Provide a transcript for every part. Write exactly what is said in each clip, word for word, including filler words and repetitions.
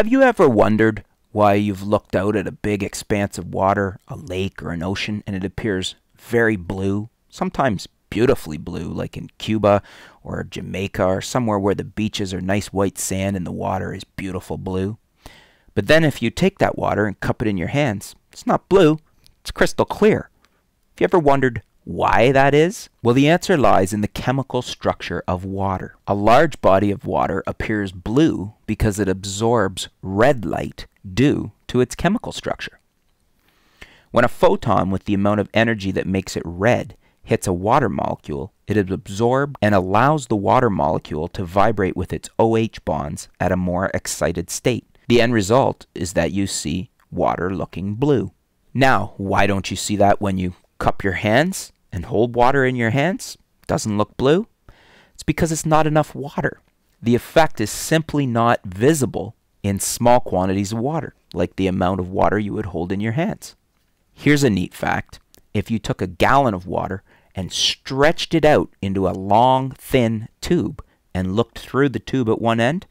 Have you ever wondered why you've looked out at a big expanse of water, a lake or an ocean, and it appears very blue, sometimes beautifully blue, like in Cuba or Jamaica or somewhere where the beaches are nice white sand and the water is beautiful blue? But then if you take that water and cup it in your hands, it's not blue, it's crystal clear. Have you ever wondered why that is? Well, the answer lies in the chemical structure of water. A large body of water appears blue because it absorbs red light due to its chemical structure. When a photon with the amount of energy that makes it red hits a water molecule, it is absorbed and allows the water molecule to vibrate with its O H bonds at a more excited state. The end result is that you see water looking blue. Now, why don't you see that when you cup your hands and hold water in your hands? It doesn't look blue. It's because it's not enough water. The effect is simply not visible in small quantities of water, like the amount of water you would hold in your hands. Here's a neat fact. If you took a gallon of water and stretched it out into a long, thin tube and looked through the tube at one end,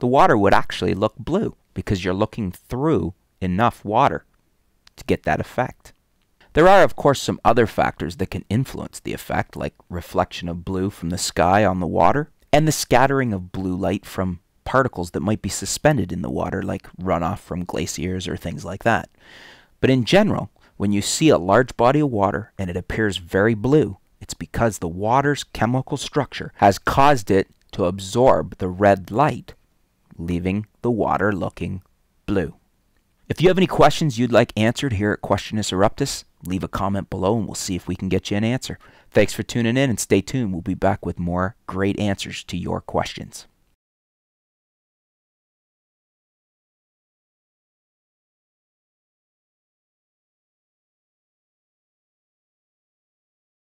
the water would actually look blue because you're looking through enough water to get that effect. There are, of course, some other factors that can influence the effect, like reflection of blue from the sky on the water and the scattering of blue light from particles that might be suspended in the water, like runoff from glaciers or things like that. But in general, when you see a large body of water and it appears very blue, it's because the water's chemical structure has caused it to absorb the red light, leaving the water looking blue. If you have any questions you'd like answered here at Questionus Eruptus, leave a comment below and we'll see if we can get you an answer. Thanks for tuning in and stay tuned. We'll be back with more great answers to your questions.